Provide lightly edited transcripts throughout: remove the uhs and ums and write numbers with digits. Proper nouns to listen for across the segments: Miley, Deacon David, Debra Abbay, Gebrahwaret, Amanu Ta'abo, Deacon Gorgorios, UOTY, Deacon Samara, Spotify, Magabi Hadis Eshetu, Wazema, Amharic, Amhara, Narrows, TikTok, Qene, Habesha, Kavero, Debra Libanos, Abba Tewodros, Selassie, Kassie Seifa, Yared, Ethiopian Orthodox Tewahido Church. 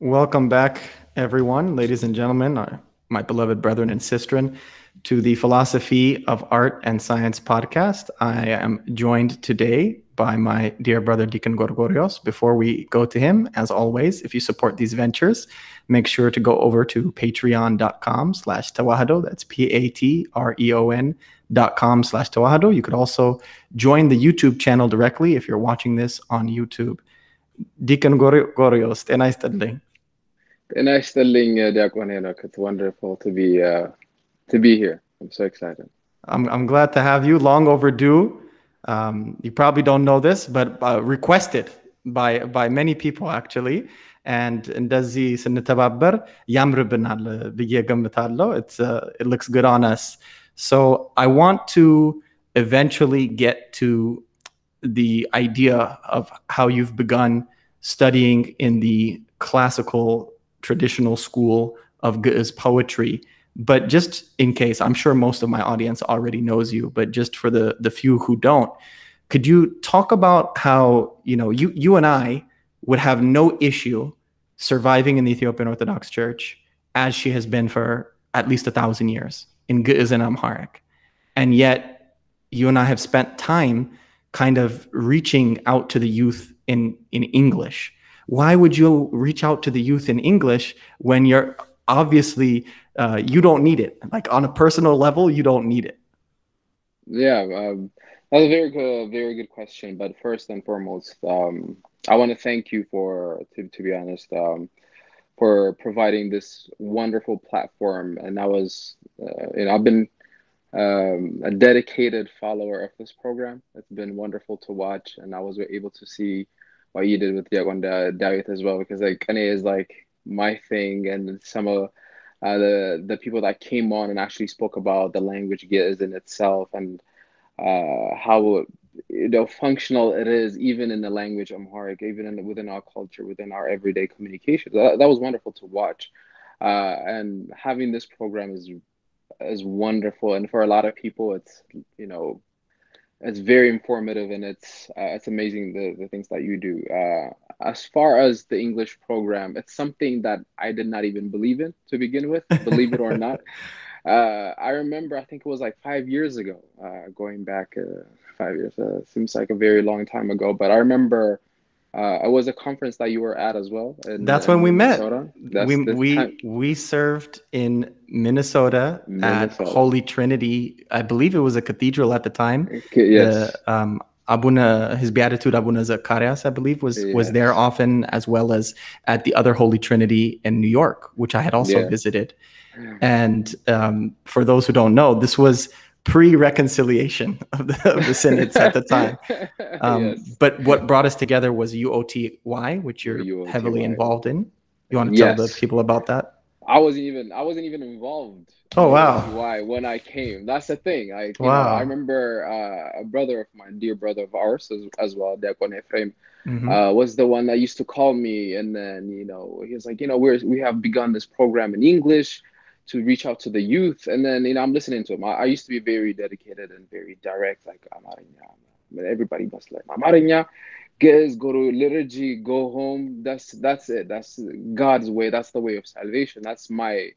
Welcome back, everyone, ladies and gentlemen, my beloved brethren and sistren, to the Philosophy of Art and Science podcast. I am joined today by my dear brother, Deacon Gorgorios. Before we go to him, as always, if you support these ventures, make sure to go over to patreon.com/tawahado. That's patreon.com/tawahado. You could also join the YouTube channel directly if you're watching this on YouTube. Deacon Gorgorios, tenai stelling. Tenai stelling, Deacon Enoch. It's wonderful to be here. I'm so excited. I'm glad to have you. Long overdue. You probably don't know this, but requested by many people actually. And it looks good on us. So I want to eventually get to the idea of how you've begun studying in the classical traditional school of Ge'ez poetry. But just in case, I'm sure most of my audience already knows you, but just for the few who don't, could you talk about how, you know, you and I would have no issue surviving in the Ethiopian Orthodox Church as she has been for at least 1,000 years in Ge'ez and Amharic. And yet you and I have spent time kind of reaching out to the youth in English. Why would you reach out to the youth in English when you're obviously, you don't need it? Like on a personal level, you don't need it. Yeah, that's a very good question. But first and foremost, I want to thank you for providing this wonderful platform. And I've been a dedicated follower of this program. It's been wonderful to watch, and I was able to see what you did with Deacon David as well, because like Qene is like my thing, and some of the people that came on and actually spoke about the language Ge'ez in itself, and how, you know, functional it is even in the language Amharic, even within our culture, within our everyday communication. That was wonderful to watch, and having this program is wonderful, and for a lot of people it's, you know, it's very informative, and it's amazing the things that you do. As far as the English program, it's something that I did not even believe in to begin with, believe it or not. I remember, I think it was like 5 years ago, going back 5 years, seems like a very long time ago, but I remember it was a conference that you were at as well. That's when we met. We served in Minnesota at Holy Trinity. I believe it was a cathedral at the time. Okay, yes. Abuna, his Beatitude Abuna Zacharias, I believe, was there often, as well as at the other Holy Trinity in New York, which I had also visited. And for those who don't know, this was pre-reconciliation of the synods at the time. But what brought us together was UOTY, which you're heavily involved in. You want to tell the people about that? I wasn't even involved. Oh wow! Why? When I came, that's the thing. I remember a brother of mine, dear brother of ours as well, Deacon Ephraim, was the one that used to call me, and then, you know, he was like, you know, we have begun this program in English to reach out to the youth, and then, you know, I'm listening to him. I used to be very dedicated and very direct, like Amarinya, everybody must learn Amarinya. Ge'ez, go to liturgy, go home. That's it. That's God's way. That's the way of salvation. That's my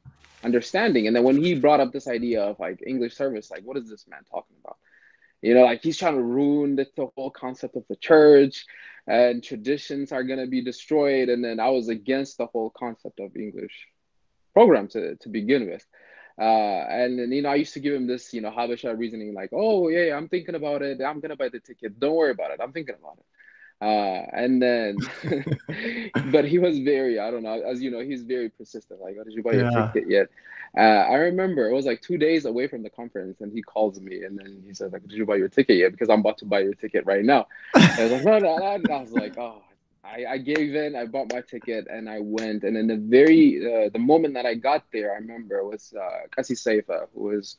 understanding. And then when he brought up this idea of like English service, like, what is this man talking about? You know, like he's trying to ruin the whole concept of the church, and traditions are going to be destroyed. And then I was against the whole concept of English program to begin with. And then, you know, I used to give him this, you know, Habesha reasoning, like, oh, yeah, I'm thinking about it. I'm going to buy the ticket. Don't worry about it. I'm thinking about it. And then, but he was very, I don't know, as you know, he's very persistent. Like, oh, did you buy your ticket yet? I remember it was like 2 days away from the conference, and he calls me, and then he says, like, did you buy your ticket yet? Because I'm about to buy your ticket right now. I was like, no. I was like, oh, I gave in. I bought my ticket, and I went. And then the moment that I got there, I remember it was Kassie Seifa, who was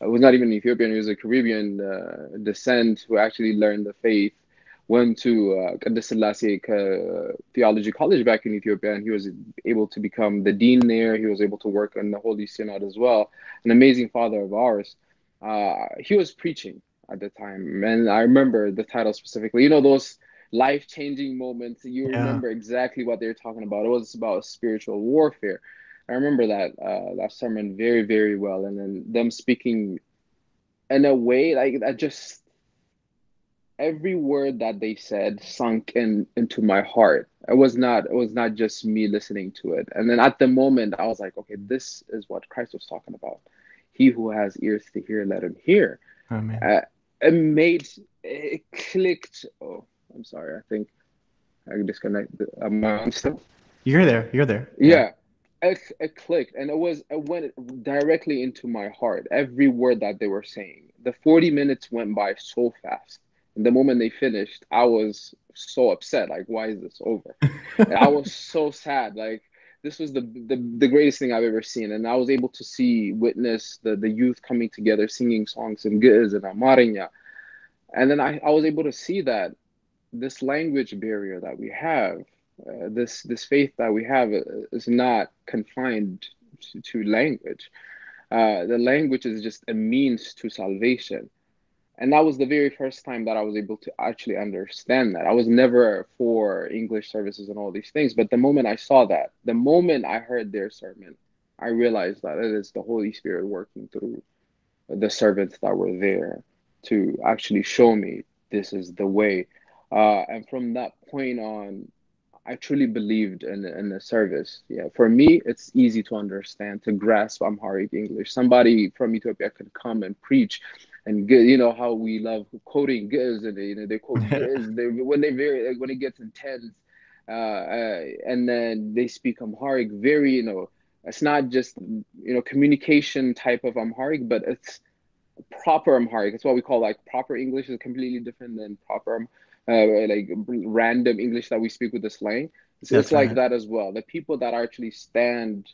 not even Ethiopian. He was a Caribbean descent who actually learned the faith. Went to Kedus Selassie Theology College back in Ethiopia, and he was able to become the dean there. He was able to work on the Holy Synod as well. An amazing father of ours. He was preaching at the time, and I remember the title specifically. You know, those life-changing moments. You remember exactly what they were talking about. It was about spiritual warfare. I remember that sermon very, very well. And then them speaking in a way like that, just every word that they said sunk into my heart. It was not just me listening to it. And then at the moment, I was like, okay, this is what Christ was talking about. He who has ears to hear, let him hear. Amen. It clicked. Oh, I'm sorry. I think I disconnected. Am I on still? You're there. Yeah. It clicked, and it went directly into my heart. Every word that they were saying. The 40 minutes went by so fast, and the moment they finished, I was so upset. Like, why is this over? I was so sad. Like, this was the greatest thing I've ever seen, and I was able to witness the youth coming together, singing songs in Ge'ez and Amharic, and then I was able to see that this language barrier that we have. This faith that we have is not confined to language. The language is just a means to salvation. And that was the very first time that I was able to actually understand that. I was never for English services and all these things. But the moment I saw that, the moment I heard their sermon, I realized that it is the Holy Spirit working through the servants that were there to actually show me this is the way. And from that point on, I truly believed in the service. Yeah, for me, it's easy to understand, to grasp Amharic English. Somebody from Ethiopia could come and preach, and get, you know how we love quoting Ge'ez, and they quote Ge'ez. When it gets intense, and then they speak Amharic. Very, it's not just communication type of Amharic, but it's proper Amharic. It's what we call like proper English is completely different than proper like random English that we speak with the slang. So it's like that as well. The people that actually stand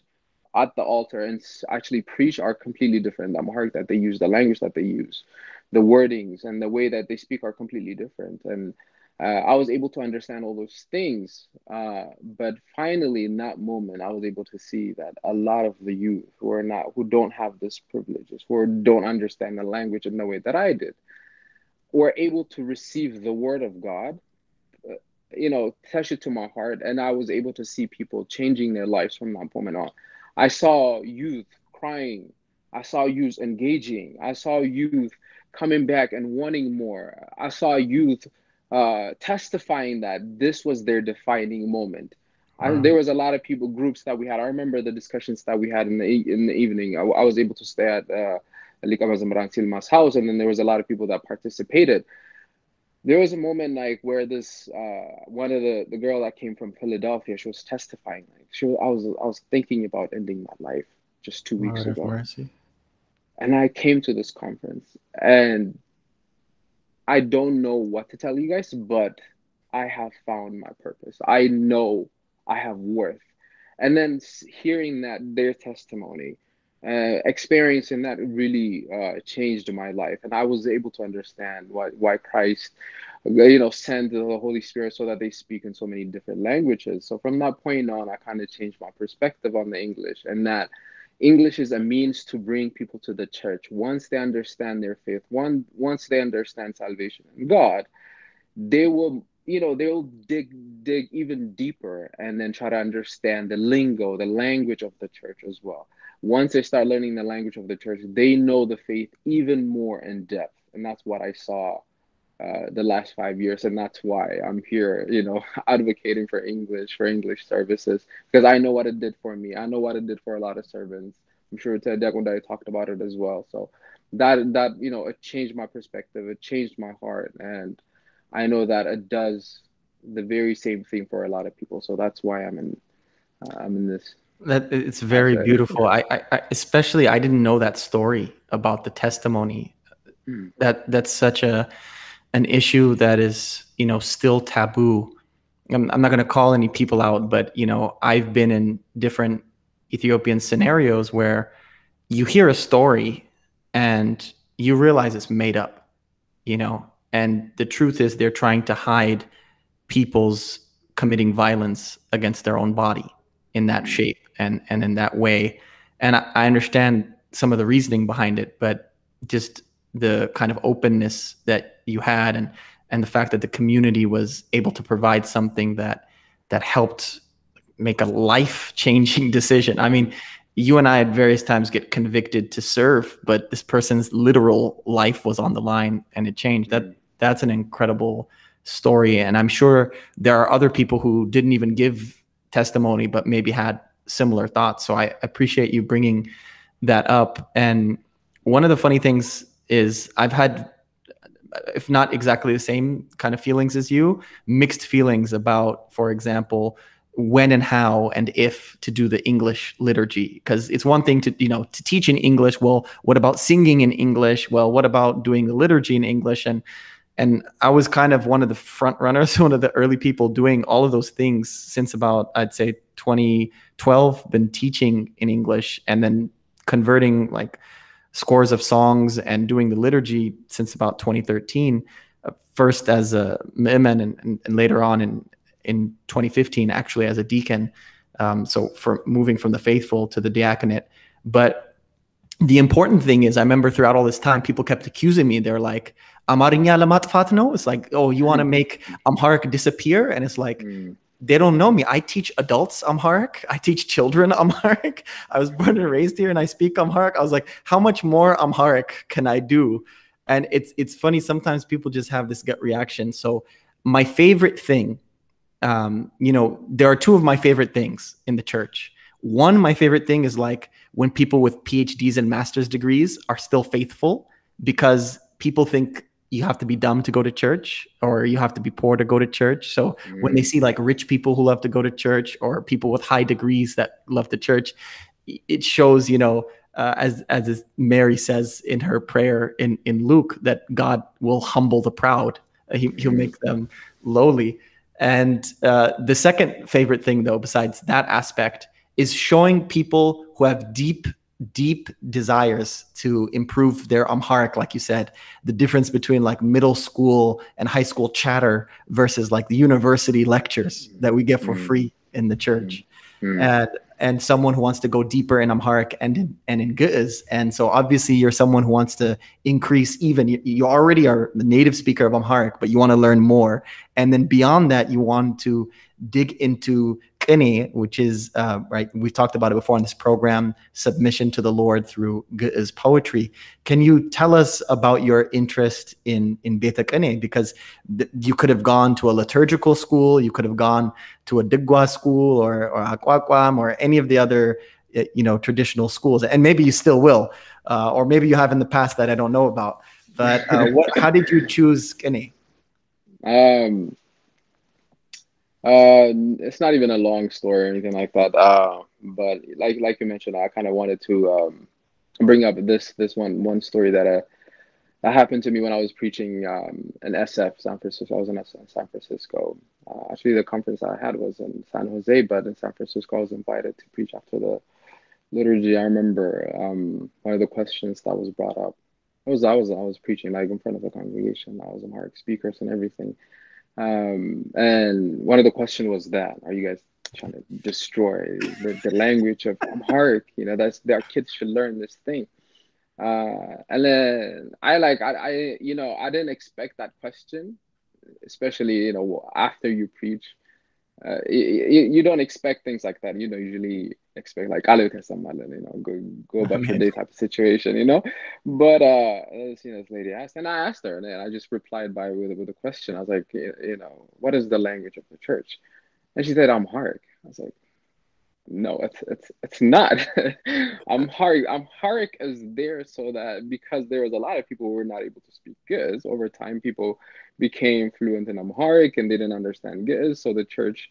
at the altar and actually preach are completely different. The Amharic that they use, the language that they use, the wordings and the way that they speak are completely different. And I was able to understand all those things. But finally, in that moment, I was able to see that a lot of the youth who don't have this privileges, who don't understand the language in the way that I did, were able to receive the word of God, touch it to my heart. And I was able to see people changing their lives from that moment on. I saw youth crying. I saw youth engaging. I saw youth coming back and wanting more. I saw youth testifying that this was their defining moment. Wow. There was a lot of people, groups that we had. I remember the discussions that we had in the evening. I was able to stay at house, and then there was a lot of people that participated. There was a moment like where this one of the girl that came from Philadelphia, she was testifying. Like I was thinking about ending my life just 2 weeks ago, mercy. And I came to this conference, and I don't know what to tell you guys, but I have found my purpose. I know I have worth, and then hearing that their testimony. Experiencing that really changed my life, and I was able to understand why Christ, sent the Holy Spirit so that they speak in so many different languages. So from that point on, I kind of changed my perspective on the English, and that English is a means to bring people to the church. Once they understand their faith, once they understand salvation in God, they will. They'll dig even deeper and then try to understand the lingo, the language of the church as well. Once they start learning the language of the church, they know the faith even more in depth. And that's what I saw the last 5 years. And that's why I'm here, advocating for English services, because I know what it did for me. I know what it did for a lot of servants. I'm sure Ted Deacon talked about it as well. So that it changed my perspective. It changed my heart. And I know that it does the very same thing for a lot of people, so that's why I'm in this. That it's very beautiful. I didn't know that story about the testimony. Mm. That's such an issue that is still taboo. I'm not going to call any people out, but I've been in different Ethiopian scenarios where you hear a story and you realize it's made up. And the truth is they're trying to hide people's committing violence against their own body in that shape and in that way. And I understand some of the reasoning behind it, but just the kind of openness that you had and and the fact that the community was able to provide something that helped make a life-changing decision. I mean, you and I at various times get convicted to serve, but this person's literal life was on the line and it changed. That's an incredible story. And I'm sure there are other people who didn't even give testimony, but maybe had similar thoughts. So I appreciate you bringing that up. And one of the funny things is I've had, if not exactly the same kind of feelings as you, mixed feelings about, for example, when and how and if to do the English liturgy. Because it's one thing to, to teach in English. Well, what about singing in English? Well, what about doing the liturgy in English? And I was kind of one of the front runners, one of the early people doing all of those things since about, I'd say 2012, been teaching in English and then converting like scores of songs and doing the liturgy since about 2013, first as a imam and later on in 2015, actually as a deacon. So for moving from the faithful to the diaconate. But the important thing is I remember throughout all this time, people kept accusing me. They're like, Amarinya lamat fatno? It's like, oh, you want to make Amharic disappear? And it's like, they don't know me. I teach adults Amharic. I teach children Amharic. I was born and raised here and I speak Amharic. I was like, how much more Amharic can I do? And it's funny. Sometimes people just have this gut reaction. So my favorite thing, there are two of my favorite things in the church. One, my favorite thing is like when people with PhDs and master's degrees are still faithful, because people think you have to be dumb to go to church or you have to be poor to go to church. So when they see like rich people who love to go to church or people with high degrees that love the church, it shows, as Mary says in her prayer in Luke, that God will humble the proud. He'll make them lowly. And the second favorite thing, though, besides that aspect, is showing people who have deep desires to improve their Amharic, like you said, the difference between like middle school and high school chatter versus like the university lectures that we get for free in the church. And someone who wants to go deeper in Amharic and in Ge'ez. And so obviously you're someone who wants to increase even, you already are the native speaker of Amharic, but you want to learn more. And then beyond that, you want to dig into Qene, which is, we've talked about it before on this program, submission to the Lord through Ge'ez poetry. Can you tell us about your interest in Beta Qene? Because you could have gone to a liturgical school, you could have gone to a Digwa school or Akwakwam or any of the other, traditional schools. And maybe you still will, or maybe you have in the past that I don't know about. But how did you choose Qene? It's not even a long story or anything like that. But like you mentioned, I kind of wanted to bring up this one story that happened to me when I was preaching in SF, San Francisco. I was in San Francisco. Actually, the conference I had was in San Jose, but in San Francisco, I was invited to preach after the liturgy. I remember one of the questions that was brought up. I was preaching like in front of the congregation. I was Amharic speakers and everything. And one of the questions was that, are you guys trying to destroy the language of Amharic? Our kids should learn this thing. And then I didn't expect that question, especially, after you preach, you don't expect things like that. Usually expect like, go back to that type of situation, But this lady asked, and I asked her, and then I just replied with a question. I was like, what is the language of the church? And she said, Amharic. I was like, no, it's not. Amharic is there so that because there was a lot of people who were not able to speak Ge'ez. Over time, people became fluent in Amharic and they didn't understand Ge'ez. So the church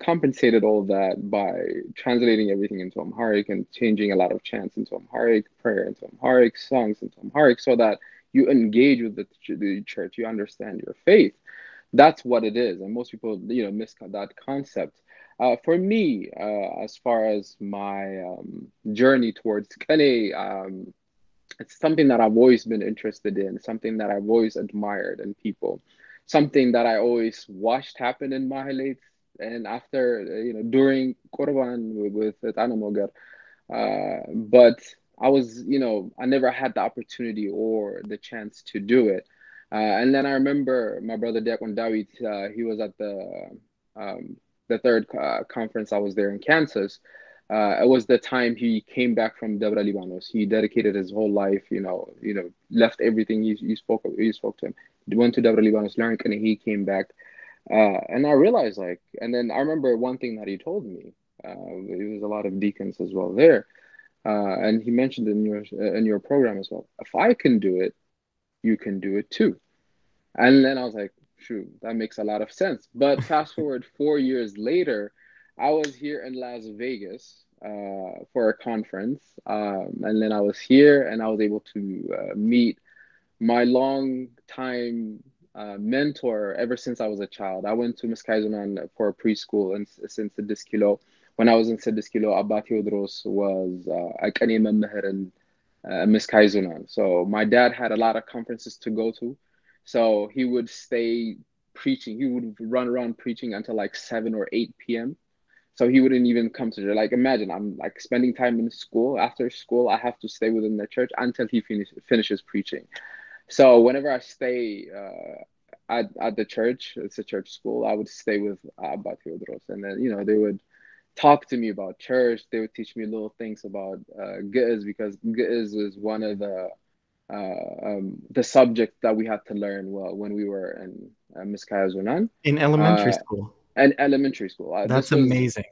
compensated all that by translating everything into Amharic and changing a lot of chants into Amharic, prayer into Amharic, songs into Amharic, so that you engage with the church, you understand your faith. That's what it is. And most people, miss that concept. For me, as far as my journey towards Qene, it's something that I've always been interested in, something that I've always admired in people, something that I always watched happen in Mahalates. And after, during Qurban with Anamogar, but I never had the opportunity or the chance to do it. And then I remember my brother Deacon David, he was at the third conference I was there in Kansas. It was the time he came back from Debra Libanos. He dedicated his whole life, left everything. You spoke to him. He went to Debra Libanos, learned, and he came back. And I realized, and then I remember one thing that he told me. It was a lot of deacons as well there. And he mentioned in your program as well, if I can do it, you can do it too. And then I was like, shoot, that makes a lot of sense. But fast forward 4 years later, I was here in Las Vegas for a conference. And then I was here and I was able to meet my longtime mentor ever since I was a child. I went to Ms. Kaizunan for preschool since Siddiskilo. When I was in Siddiskilo, Abba Tewodros was a Qene Mamher and Ms. Kaizunan. So my dad had a lot of conferences to go to. So he would stay preaching. He would run around preaching until 7 or 8 p.m. So he wouldn't even come to church. Imagine I'm spending time in school. After school, I have to stay within the church until he finishes preaching. So whenever I stay at the church, it's a church school, I would stay with Abba Tewodros. And then, they would talk to me about church. They would teach me little things about Ge'ez, because Ge'ez is one of the subject that we had to learn when we were in Miskaye Hizunan. In elementary school. And elementary school. That's amazing.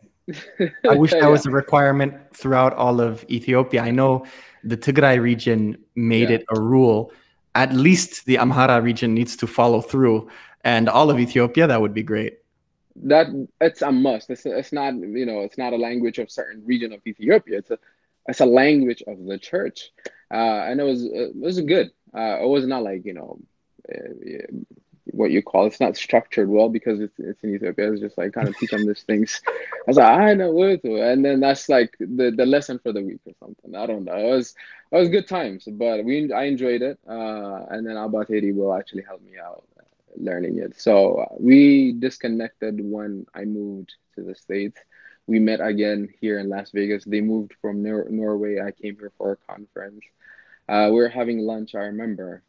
I wish that was a requirement throughout all of Ethiopia. I know the Tigray region made it a rule. At least the Amhara region needs to follow through, and all of Ethiopia. That would be great. That it's a must. It's not it's not a language of certain region of Ethiopia. It's a language of the church, and it was good. It was not what you call, it's not structured well, because it's in Ethiopia. It was just kind of teach them these things. I was like, I know what to do. And then that's the lesson for the week or something. I don't know. It was good times, but I enjoyed it. And then Abba Tewodros will actually help me out learning it. So we disconnected when I moved to the States. We met again here in Las Vegas. They moved from Norway. I came here for a conference. We were having lunch, I remember.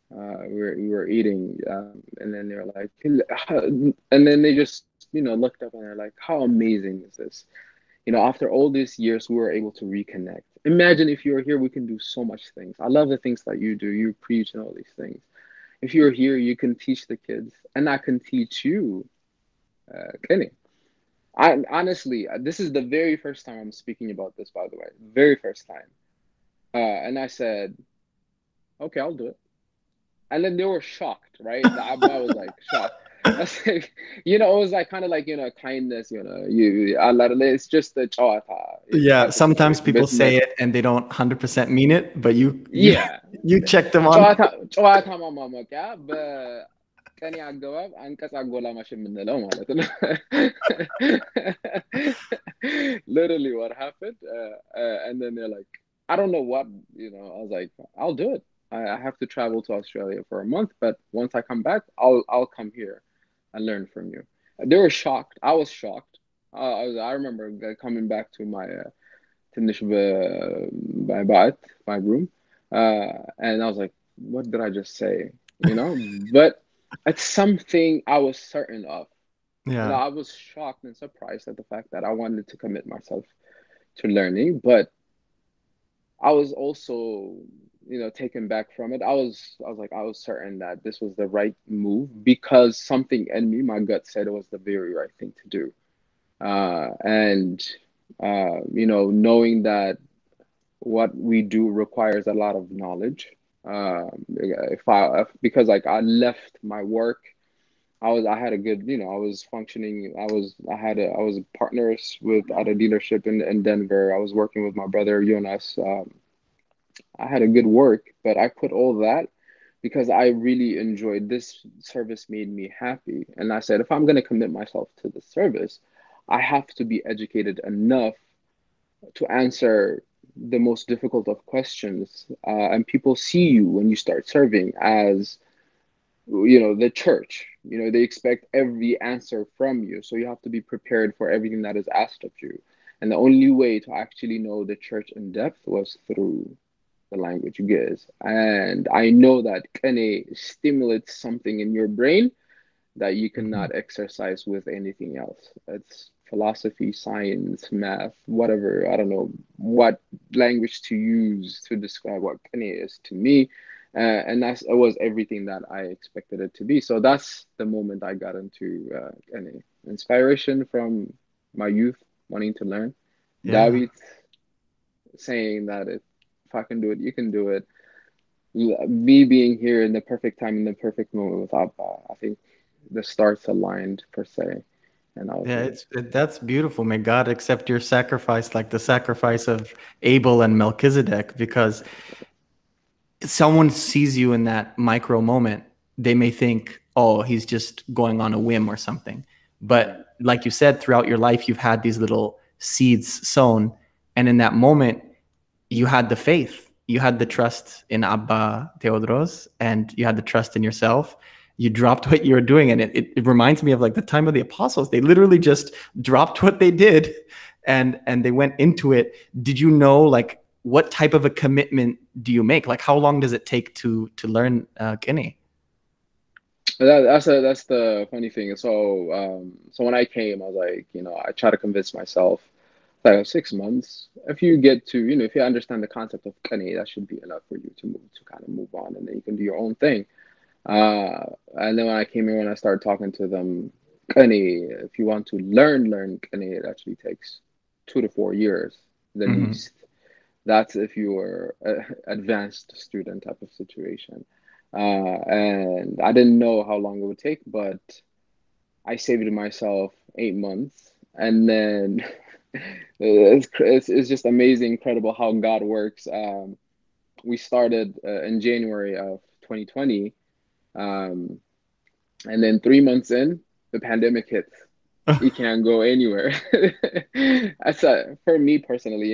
We were eating, and then they were like, and then they just, looked up and they're like, how amazing is this? After all these years, we were able to reconnect. Imagine if you were here, we can do so much things. I love the things that you do. You preach and all these things. If you're here, you can teach the kids, and I can teach you, Qene. Honestly, this is the very first time I'm speaking about this, by the way, very first time. And I said, okay, I'll do it. And then they were shocked, right? The Abba was shocked. I was it was kindness, it's just the chawata. Yeah, sometimes people say it and they don't 100% mean it, but you check them on. Chawata mama maka, but Qene agawab anqas agola mash minelo malet no. Literally what happened, and then they're like, I don't know what, I was like, I'll do it. I have to travel to Australia for a month, but once I come back, I'll come here and learn from you. They were shocked. I was shocked. I remember coming back to my room, and I was like, what did I just say? But it's something I was certain of. Yeah. And I was shocked and surprised at the fact that I wanted to commit myself to learning, but I was also, taken back from it. I was certain that this was the right move, because something in me, my gut said it was the very right thing to do. Knowing that what we do requires a lot of knowledge. Because I left my work, I was partners with at a dealership in Denver. I was working with my brother Jonas. I had a good work, but I quit all that because I really enjoyed this service. Made me happy, and I said, if I'm going to commit myself to the service, I have to be educated enough to answer the most difficult of questions. And people see you when you start serving as the church. They expect every answer from you, so you have to be prepared for everything that is asked of you. And the only way to actually know the church in depth was through the language Ge'ez. And I know that Qene stimulates something in your brain that you cannot exercise with anything else. It's philosophy, science, math, whatever. I don't know what language to use to describe what Qene is to me. And that was everything that I expected it to be. So that's the moment I got into Qene. Inspiration from my youth wanting to learn. Yeah. David saying that if I can do it, you can do it. Me being here in the perfect time, in the perfect moment with Abba. I think the stars aligned per se. And that's beautiful. May God accept your sacrifice, like the sacrifice of Abel and Melchizedek, because someone sees you in that micro moment. They may think, oh, he's just going on a whim or something. But like you said, throughout your life, you've had these little seeds sown. And in that moment, you had the faith, you had the trust in Abba Tewodros, and you had the trust in yourself. You dropped what you were doing. And it reminds me of like the time of the apostles. They literally just dropped what they did and they went into it. Did you know, like, what type of a commitment do you make? Like, how long does it take to learn Qene? That's the funny thing. So so when I came, I was like, I try to convince myself that like 6 months, if you get to, if you understand the concept of Qene, that should be enough for you to move on, and then you can do your own thing. And then when I came in, when I started talking to them, Qene, if you want to learn Qene, it actually takes 2 to 4 years, the least. That's if you're an advanced student type of situation. And I didn't know how long it would take, but I saved myself 8 months. And then it's just amazing, incredible how God works. We started in January of 2020. And then 3 months in, the pandemic hits. You can't go anywhere. That's for me personally,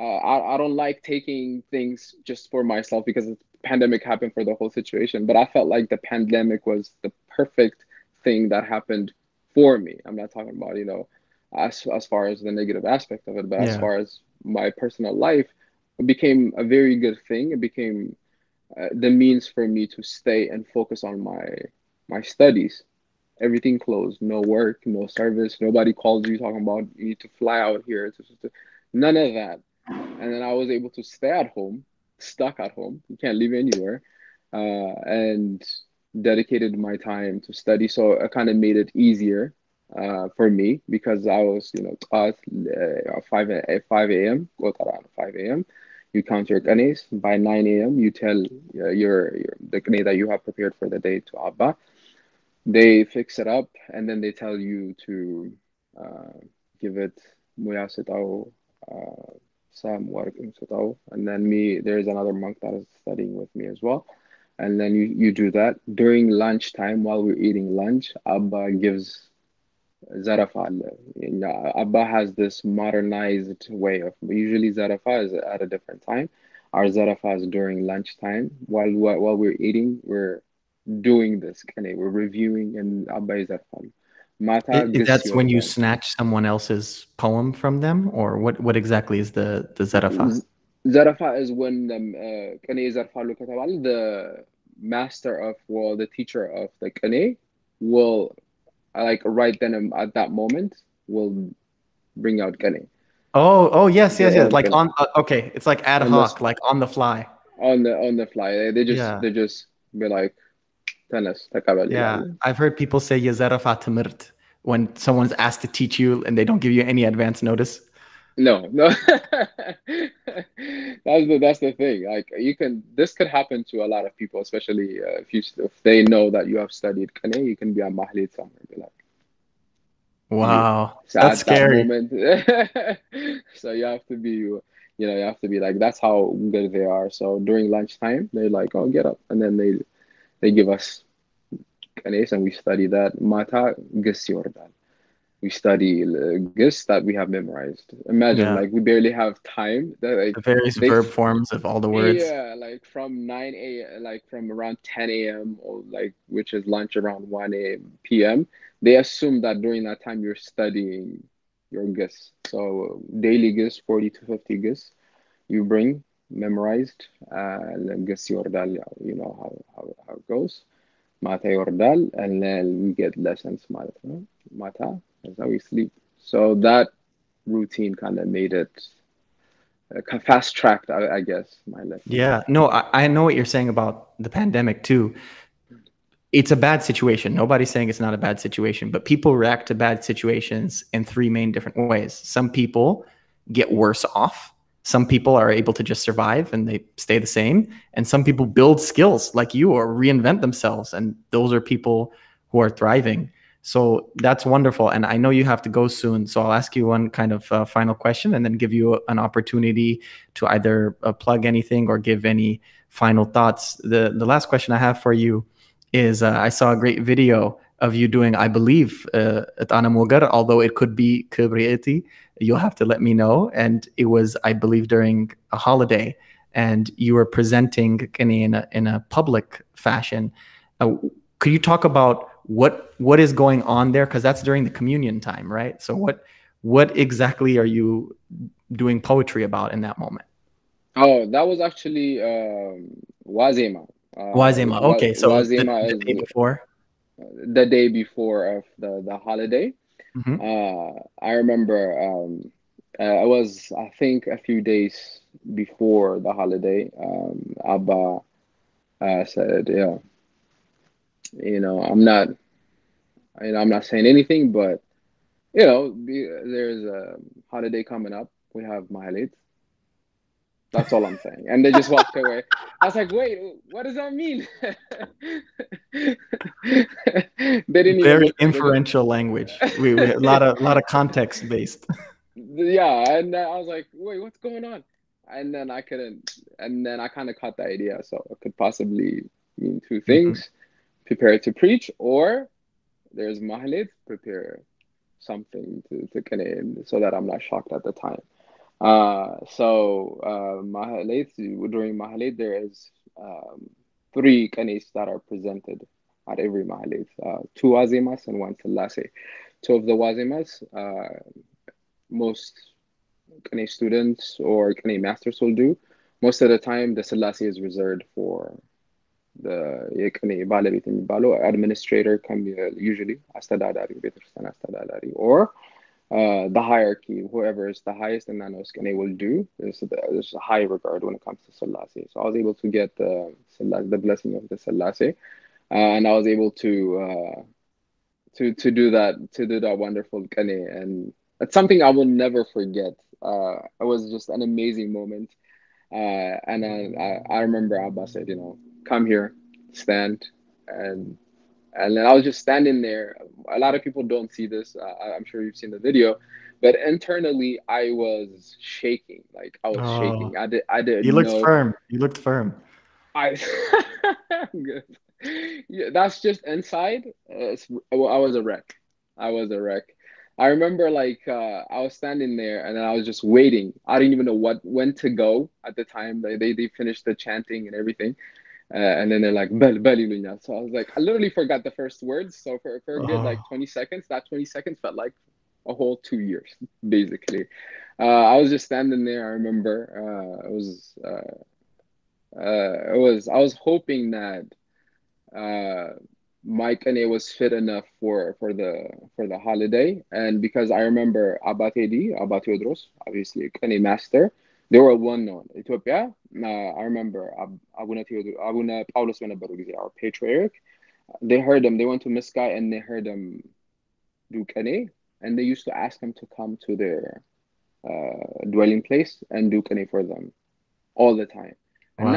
I don't like taking things just for myself because the pandemic happened for the whole situation. But I felt like the pandemic was the perfect thing that happened for me. I'm not talking about, as far as the negative aspect of it, but as far as my personal life, it became a very good thing. It became the means for me to stay and focus on my studies. Everything closed, no work, no service, nobody calls you talking about you need to fly out here, none of that. And then I was able to stay at home, stuck at home, you can't leave anywhere, and dedicated my time to study. So it kind of made it easier for me because I was, taught 5 a.m., go around 5 a.m., you count your Qenes. By 9 a.m., you tell the Qene that you have prepared for the day to Abba. They fix it up, and then they tell you to give it Muyasitao, Sam Warkinsitao. And then there's another monk that is studying with me as well. And then you do that. During lunchtime, while we're eating lunch, Abba gives Zerafa. Abba has this modernized way of, usually Zerafa is at a different time. Our Zerafa is during lunchtime. While we're eating, we're doing this Qene. We're reviewing and Abba is Zerafa. That's when you snatch someone else's poem from them, or what exactly is the Zerafa? Zerafa is when the master of, well, the teacher of the Qene will, like right then at that moment, will bring out Qene. Oh yes. Like Qene. It's like ad hoc, like on the fly. On the fly, they just be like, yeah. I've heard people say Yezerafa Timrt when someone's asked to teach you and they don't give you any advance notice. No. That's the thing. Like this could happen to a lot of people, especially if they know that you have studied Qene, you can be a mahlit somewhere. Be like, wow, so that's scary. That so you have to be, you have to be like, that's how good they are. So during lunchtime, they're like, oh, get up, and then they give us Qene and we study that. Mata Gisiordan. We study gifts that we have memorized. Imagine, we barely have time. The various verb forms of all the words. Yeah, like from 9 a.m., like from around 10 a.m., or like which is lunch around 1 p.m. They assume that during that time you're studying your gifts. So daily gifts, 40 to 50 gifts, you bring memorized. Guess Yordal, you know how it goes. Mata Yordal, and then we get lessons. Mata, that's how we sleep. So that routine kind of made it fast tracked, I guess, my lesson. Yeah, no, I know what you're saying about the pandemic too. It's a bad situation. Nobody's saying it's not a bad situation, but people react to bad situations in three main different ways. Some people get worse off. Some people are able to just survive and they stay the same. And some people build skills like you or reinvent themselves. And those are people who are thriving. So that's wonderful. And I know you have to go soon. So I'll ask you one kind of final question and then give you an opportunity to either plug anything or give any final thoughts. The last question I have for you is I saw a great video of you doing, I believe, although it could be Kibriyati, you'll have to let me know. And it was, I believe, during a holiday and you were presenting Qene in a public fashion. Could you talk about what is going on there? Because that's during the communion time, right? So what exactly are you doing poetry about in that moment? Oh, that was actually Wazema. Wazema. Okay, so Wazema the day before. The day before of the holiday. Mm-hmm. I remember it was, I think, a few days before the holiday. Abba said, yeah, you know, I'm not saying anything, but, you know, there's a holiday coming up. We have Miley. That's all I'm saying. And they just walked away. I was like, wait, what does that mean? They didn't very even inferential language. We had a lot of context based. Yeah, and I was like, wait, what's going on? And then I couldn't. And then I kind of caught the idea. So it could possibly mean two things: prepare to preach, or there's Mahalid, prepare something to Qene, so that I'm not shocked at the time. Mahalit, during Mahalit, there is three Qenes that are presented at every Mahalit, two Wazimas and one Selassie. Two of the Wazimas, most Qene students or Qene masters will do. Most of the time, the Selassie is reserved for the Qene Balabit Mibalo, administrator, usually, Astadadari, or the hierarchy, whoever is the highest in Nanos Qene will do. There's a high regard when it comes to Selassie. So I was able to get the blessing of the Selassie, and I was able to do that wonderful Qene, and it's something I will never forget. It was just an amazing moment, and I remember Abba said, you know, come here, stand, and then I was just standing there. A lot of people don't see this. I'm sure you've seen the video, but internally I was shaking. Like I was shaking. I did. You looked firm. You looked firm. Yeah, that's just inside. I was a wreck. I remember like I was standing there and then I was just waiting. I didn't even know when to go at the time. They finished the chanting and everything. And then they're like, so I was like, I literally forgot the first words. So for a good like 20 seconds, that 20 seconds felt like a whole 2 years, basically. I was just standing there. I remember I was hoping that Mike and I was fit enough for the holiday. And because I remember Abba Tewodros, obviously Qene master, they were well-known. Ethiopia, I remember Abuna Paulus Benabarugi, our patriarch. They heard them. They went to Miskaye and they heard them do Qene. And they used to ask them to come to their dwelling place and do Qene for them all the time. Wow. And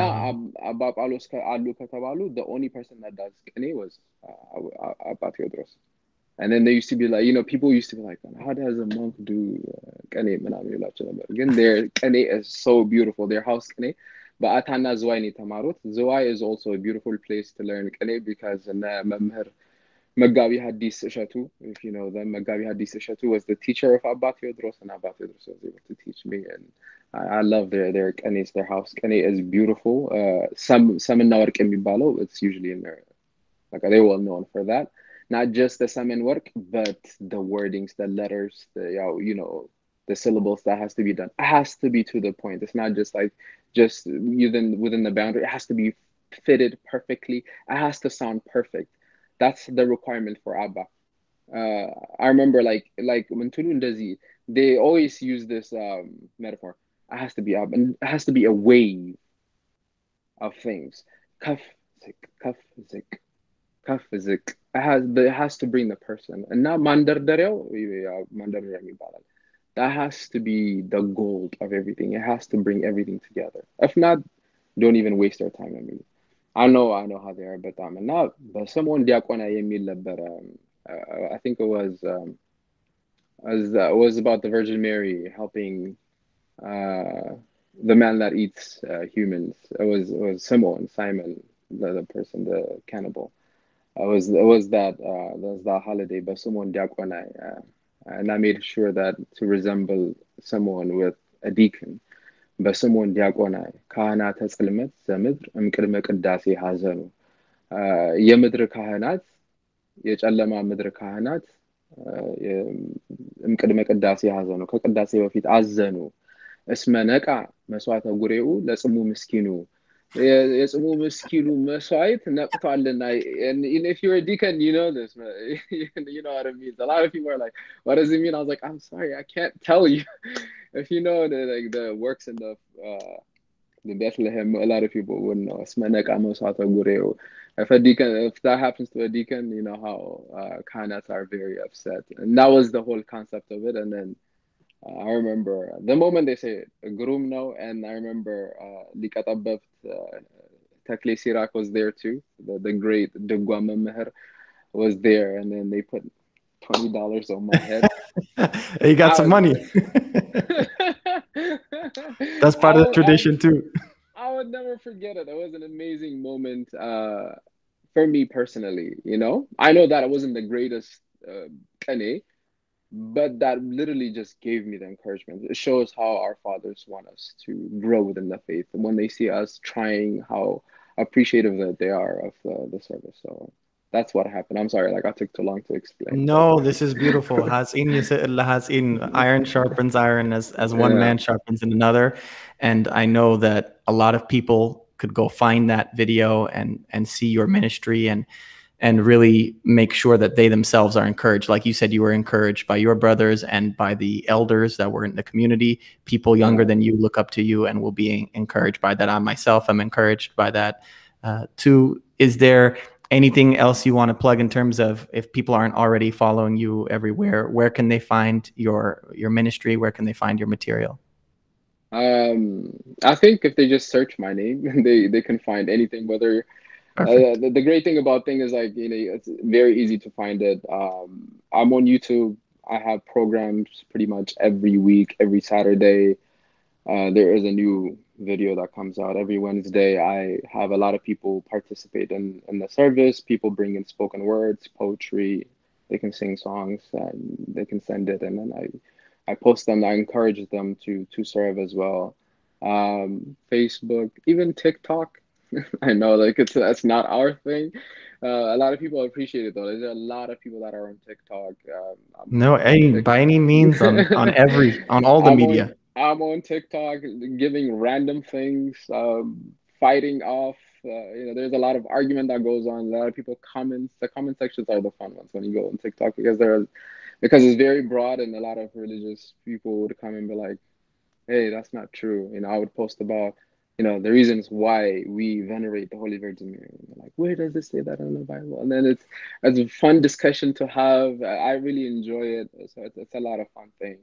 now, Abba Paulus Adu Katabalu, the only person that does Qene was Abba Tewodros. And then they used to be like, you know, people used to be like, how does a monk do Qene? Again, their Qene is so beautiful, their house Qene. But Atana Zwai ni Tamarut. Zwai is also a beautiful place to learn Qene because Magabi Hadis Eshetu, if you know them, Magabi Hadis Eshetu was the teacher of Abba Tewodros, and Abba Tewodros was able to teach me. And I love their Qenes, their house Qene is beautiful. Some in Nawar Kemibalo, it's usually in their, like, they're well known for that. Not just the samin work, but the wordings, the letters, the, you know, the syllabus that has to be done. It has to be to the point. It's not just like just within the boundary. It has to be fitted perfectly. It has to sound perfect. That's the requirement for Abba. I remember like when Tulun Dazi, they always use this metaphor. It has to be Abba, and it has to be a wave of things. Kaf zik, kaf zik, kaf zik. It has to bring the person, and not mandardareo. That has to be the gold of everything. It has to bring everything together. If not, don't even waste their time. I mean, I know how they are, but someone I think it was it was about the Virgin Mary helping the man that eats humans. It was Simon, the person, the cannibal. It was that holiday, but someone and I made sure that to resemble someone with a deacon. But someone diagonai kahanat has kalimat zamid mkalimak dasi hazanu yemidr kahanat yechalama midr kahanat mkalimak dasi hazanu kakdasi befit azanu ismanaka maswata gureu letsmu miskinu yetsmu miskinu maswait naqtalna. And if you're a deacon, you know this, you know what it means. A lot of people are like, what does it mean? I was like, I'm sorry, I can't tell you. If you know the works in the Bethlehem, a lot of people wouldn't know. If that happens to a deacon, you know how Khanats are very upset. And that was the whole concept of it. And then I remember the moment they say Gurum no, and I remember Likat Abbaft Takle Sirak was there too. The great Dugwama Meher was there, and then they put $20 on my head. You got some money. That's part of the tradition too. I would never forget it. It was an amazing moment for me personally. You know, I know that it wasn't the greatest Qene, but that literally just gave me the encouragement. It shows how our fathers want us to grow within the faith, and when they see us trying, how appreciative that they are of the service. So that's what happened. I'm sorry, like I took too long to explain. No, this is beautiful. Iron sharpens iron as one man sharpens another. And I know that a lot of people could go find that video and see your ministry and really make sure that they themselves are encouraged. Like you said, you were encouraged by your brothers and by the elders that were in the community. People younger than you look up to you and will be encouraged by that. I myself am encouraged by that too. Is there anything else you want to plug in terms of, if people aren't already following you everywhere, where can they find your ministry? Where can they find your material? I think if they just search my name, they can find anything. Whether the great thing about thing is, like, you know, it's very easy to find it. I'm on YouTube. I have programs pretty much every week, every Saturday. There is a new video that comes out every Wednesday. I have a lot of people participate in the service. People bring in spoken words, poetry. They can sing songs, and they can send it, and then I post them. I encourage them to serve as well. Facebook, even TikTok. I know, like, that's not our thing. A lot of people appreciate it, though. There's a lot of people that are on TikTok. TikTok. By any means, on all the media. I'm on TikTok giving random things, fighting off. You know, there's a lot of argument that goes on. A lot of people comments. The comment sections are the fun ones when you go on TikTok, because it's very broad, and a lot of religious people would come and be like, "Hey, that's not true." You know, I would post about, you know, the reasons why we venerate the Holy Virgin Mary. And like, where does this say that in the Bible? And then it's a fun discussion to have. I really enjoy it. So it's a lot of fun thing.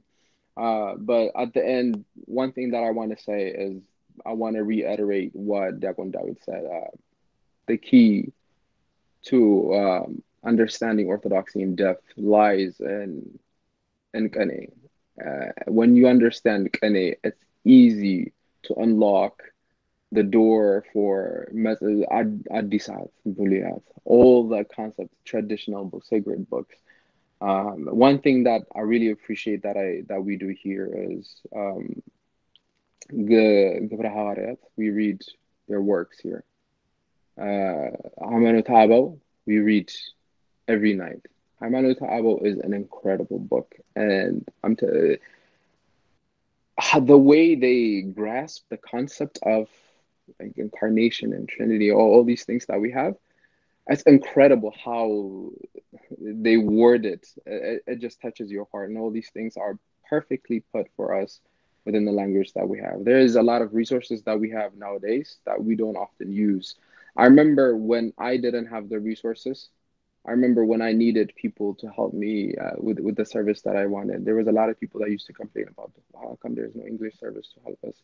But at the end, one thing that I want to say is I want to reiterate what Deacon David said. The key to understanding Orthodoxy in depth lies in Qene. When you understand Qene, it's easy to unlock the door for Addisat, Buliyat, all the concepts, traditional books, sacred books. One thing that I really appreciate that we do here is Gebrahwaret. We read their works here. Amanu Ta'abo, we read every night. Amanu Ta'abo is an incredible book, and the way they grasp the concept of like incarnation and Trinity, all these things that we have, it's incredible how they word it. It just touches your heart, and all these things are perfectly put for us within the language that we have. There is a lot of resources that we have nowadays that we don't often use. I remember when I didn't have the resources. I remember when I needed people to help me with the service that I wanted. There was a lot of people that used to complain about, how come there's no English service to help us?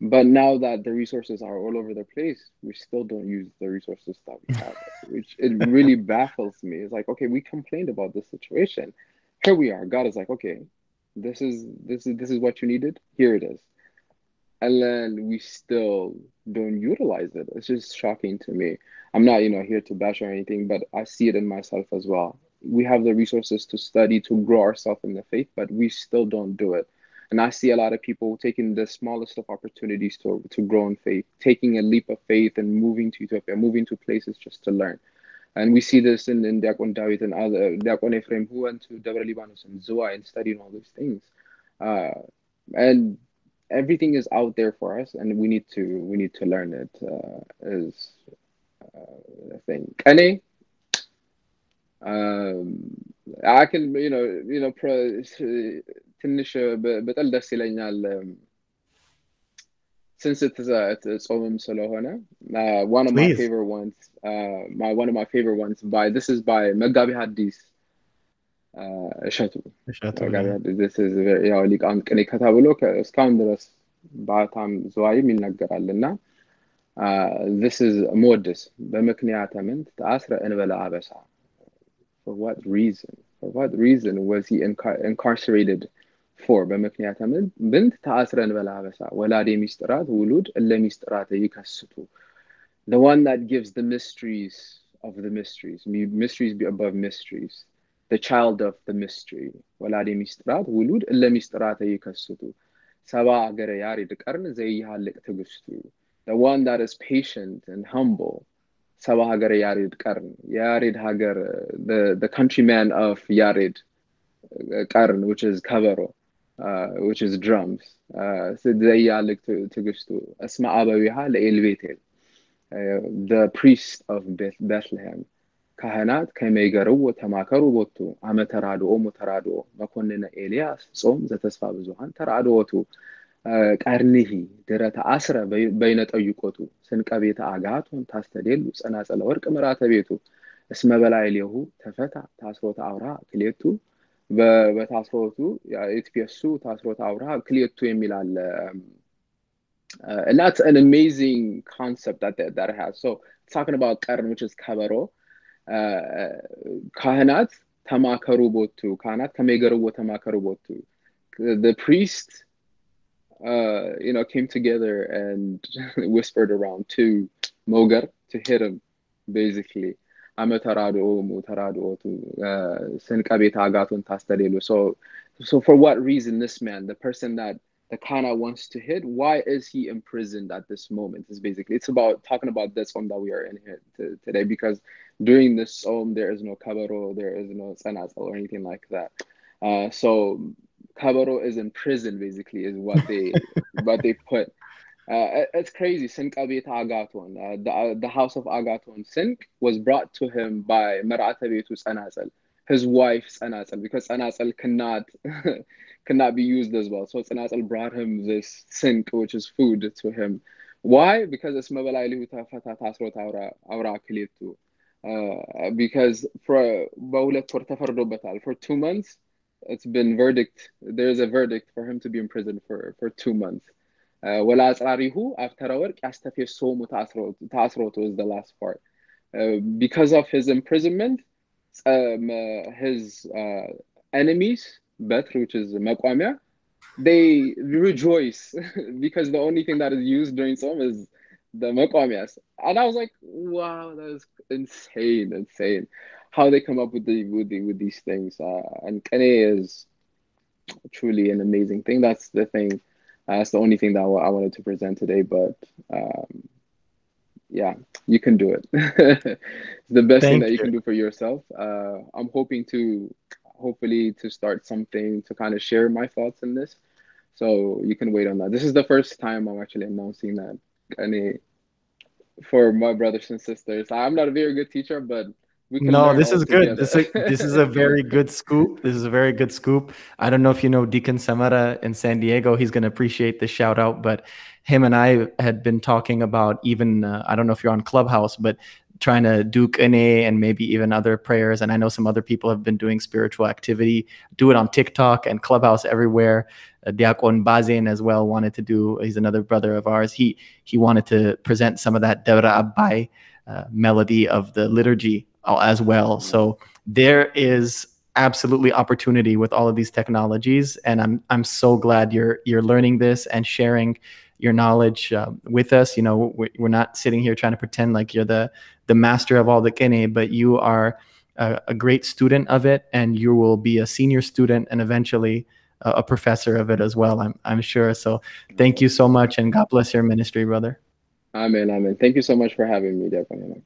But now that the resources are all over the place, we still don't use the resources that we have, which it really baffles me. It's like, okay, we complained about this situation. Here we are. God is like, okay, this is what you needed. Here it is. And then we still don't utilize it. It's just shocking to me. I'm not, here to bash or anything, but I see it in myself as well. We have the resources to study, to grow ourselves in the faith, but we still don't do it. And I see a lot of people taking the smallest of opportunities to grow in faith, taking a leap of faith and moving to Ethiopia, moving to places just to learn. And we see this in Deacon David and other Deacon Ephraim, who went to Debra Libanos and Zoa and studied all these things. And everything is out there for us, and we need to learn it is a thing. Qene, I can since it's one of my favorite ones. This is by Magabi Hadis Eshetu. This is very this is Modis. For what reason? For what reason was he incarcerated for? The one that gives the mysteries of the mysteries. Mysteries be above mysteries. The child of the mystery. The one that is patient and humble. The countryman of Yared, which is Kavero, which is drums. The priest of Bethlehem. كهنات كما يجروا وتماكروا وتو عم ترادوا مترادوا وكننا إلياس صوم ذات أسفاب زوان ترادوا وتو كأرنه درة عسرة بين تأيقوتو سنك أبيت عجاتهم تستدل وسأناس الورك مرات بيتو اسمه بلايليه تفتح تعسرو تعورا كليتو بتعسرو تو يتبيسو تعسرو تعورا كليتو يميل على and that's an amazing concept that it has. So talking about Qern, which is Kavero. Kahanat Tamakarubotu, Kahanat Kamegaru Tamakarubotu. The priest, came together and whispered around to Mogar to hit him, basically. So for what reason this man, the person that the Kana wants to hit, why is he imprisoned at this moment? It's about talking about this psalm that we are in here today, because during this psalm, there is no Kabaro, there is no Sanazal or anything like that. So Kabaro is in prison, basically, is what they put. It's crazy. The house of Agaton Sink was brought to him by Maratabitu Sanazal, his wife's Sanazal, because Sanazal cannot be used as well. So Sanazal brought him this sink, which is food to him. Why? Because it's because for 2 months, it's been verdict. There is a verdict for him to be in prison for 2 months. After work, was the last part. Because of his imprisonment, his enemies, Beth, which is Makwamia, they rejoice because the only thing that is used during Psalm is the Makwamias. And I was like, wow, that is insane how they come up with these things. And Qene is truly an amazing thing. That's the thing. That's the only thing that I wanted to present today. But yeah, you can do it. It's the best thing that you can do for yourself. I'm hoping to start something to kind of share my thoughts in this. So you can wait on that. This is the first time I'm actually announcing that. For my brothers and sisters, I'm not a very good teacher, but we can. No, this is good. This is a very good scoop. This is a very good scoop. I don't know if you know Deacon Samara in San Diego. He's going to appreciate this shout out, but him and I had been talking about even, I don't know if you're on Clubhouse, but trying to do Qene and maybe even other prayers. And I know some other people have been doing spiritual activity, do it on TikTok and Clubhouse everywhere. Deacon Bazin as well wanted to do, he's another brother of ours. He wanted to present some of that Debra Abbay melody of the liturgy as well. So there is absolutely opportunity with all of these technologies. And I'm so glad you're learning this and sharing your knowledge with us. You know, we're not sitting here trying to pretend like you're the master of all the Qene, but you are a great student of it, and you will be a senior student and eventually a professor of it as well, I'm sure. So thank you so much, and God bless your ministry, brother. Amen, amen. Thank you so much for having me, Deacon.